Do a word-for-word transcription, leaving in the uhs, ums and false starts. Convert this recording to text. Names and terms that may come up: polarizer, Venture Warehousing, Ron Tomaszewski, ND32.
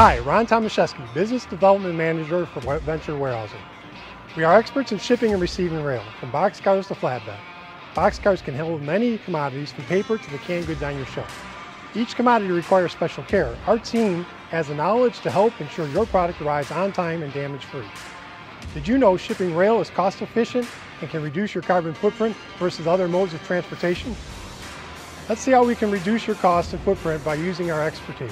Hi, Ron Tomaszewski, Business Development Manager for Venture Warehousing. We are experts in shipping and receiving rail, from boxcars to flatbed. Boxcars can hold many commodities, from paper to the canned goods on your shelf. Each commodity requires special care. Our team has the knowledge to help ensure your product arrives on time and damage-free. Did you know shipping rail is cost-efficient and can reduce your carbon footprint versus other modes of transportation? Let's see how we can reduce your cost and footprint by using our expertise.